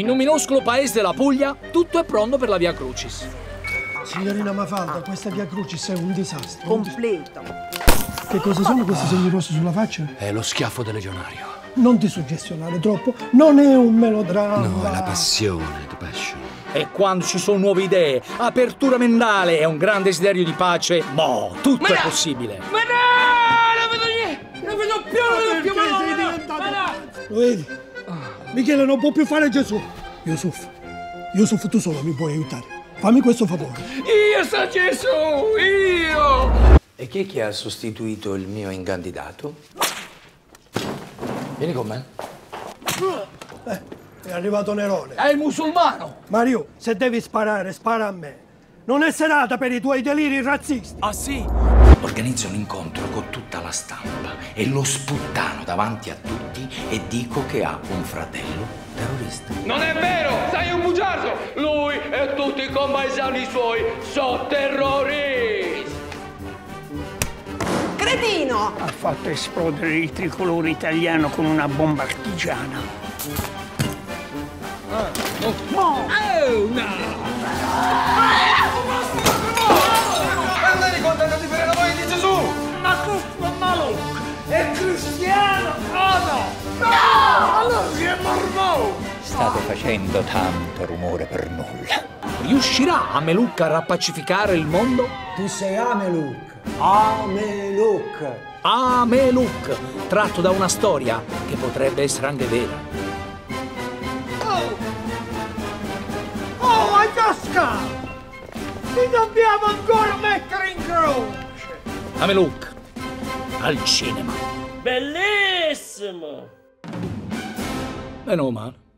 In un minuscolo paese della Puglia, tutto è pronto per la Via Crucis. Signorina Mafalda, questa Via Crucis è un disastro. Completo. Che cosa sono questi segni rossi sulla faccia? È lo schiaffo del legionario. Non ti suggestionare troppo, non è un melodramma. No, è la passione, the passion. E quando ci sono nuove idee, apertura mentale e un gran desiderio di pace, boh, tutto è possibile. Ma no, non vedo niente, non vedo più, Lo vedi? Michele non può più fare Gesù. Yusuf, tu solo mi puoi aiutare. Fammi questo favore. Io sono Gesù, io! E chi è che ha sostituito il mio incandidato? Vieni con me. È arrivato Nerone. È il musulmano. Mario, se devi sparare, spara a me. Non è serata per i tuoi deliri razzisti. Ah, sì? Organizzo un incontro con tutta la stampa e lo sputtano davanti a tutti e dico che ha un fratello terrorista. Non è vero! Sei un bugiardo! Lui e tutti i compaesani suoi sono terroristi! Cretino! Ha fatto esplodere il tricolore italiano con una bomba artigiana. È cristiano! No! Allora si è mormone! State facendo tanto rumore per nulla. Riuscirà Ameluk a rappacificare il mondo? Tu sei Ameluk! Ameluk! Ameluk! Tratto da una storia che potrebbe essere anche vera. Oh, Ayaska! Ti dobbiamo ancora mettere in croce! Ameluk! Al cinema. Bellissimo! Meno male.